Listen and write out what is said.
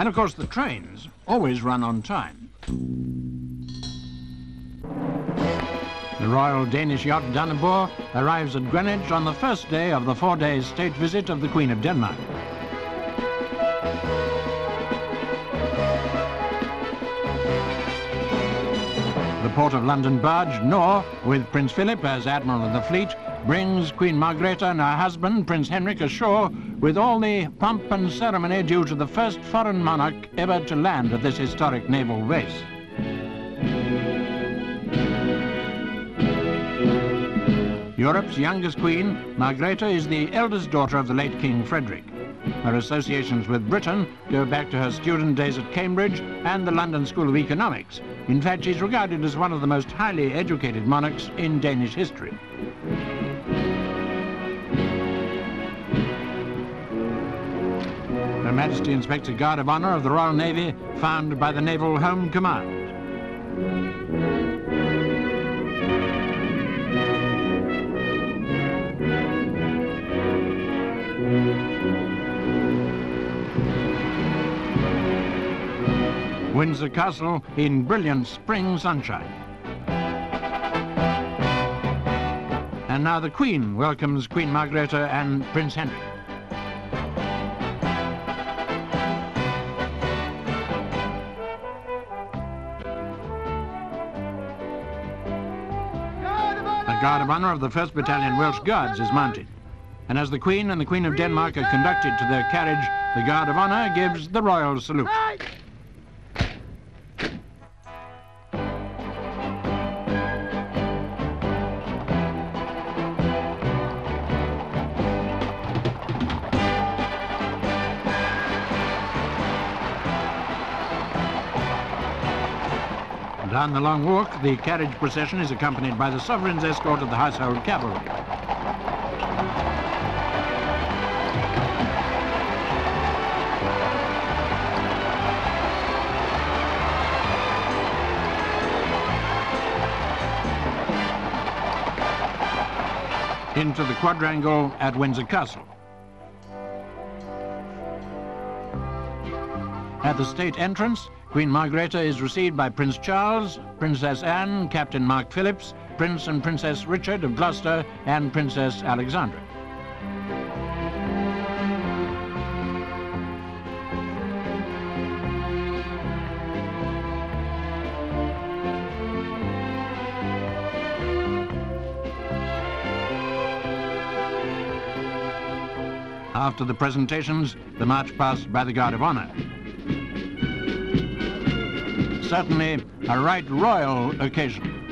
And of course the trains always run on time. The Royal Danish yacht Dannebore arrives at Greenwich on the first day of the 4-day state visit of the Queen of Denmark. The Port of London barge Knorr, with Prince Philip as Admiral of the Fleet, brings Queen Margrethe and her husband, Prince Henrik, ashore with all the pomp and ceremony due to the first foreign monarch ever to land at this historic naval base. Europe's youngest queen, Margrethe, is the eldest daughter of the late King Frederick. Her associations with Britain go back to her student days at Cambridge and the London School of Economics. In fact, she's regarded as one of the most highly educated monarchs in Danish history. Her Majesty inspects a guard of honour of the Royal Navy found by the Naval Home Command. Windsor Castle in brilliant spring sunshine. And now the Queen welcomes Queen Margrethe and Prince Henrik. A guard of honour of the 1st Battalion Welsh Guards is mounted. And as the Queen and the Queen of Denmark are conducted to their carriage, the guard of honour gives the royal salute. Down the long walk, the carriage procession is accompanied by the sovereign's escort of the household cavalry. Into the quadrangle at Windsor Castle. At the state entrance, Queen Margrethe is received by Prince Charles, Princess Anne, Captain Mark Phillips, Prince and Princess Richard of Gloucester, and Princess Alexandra. After the presentations, the march passed by the Guard of Honour. Certainly a right royal occasion.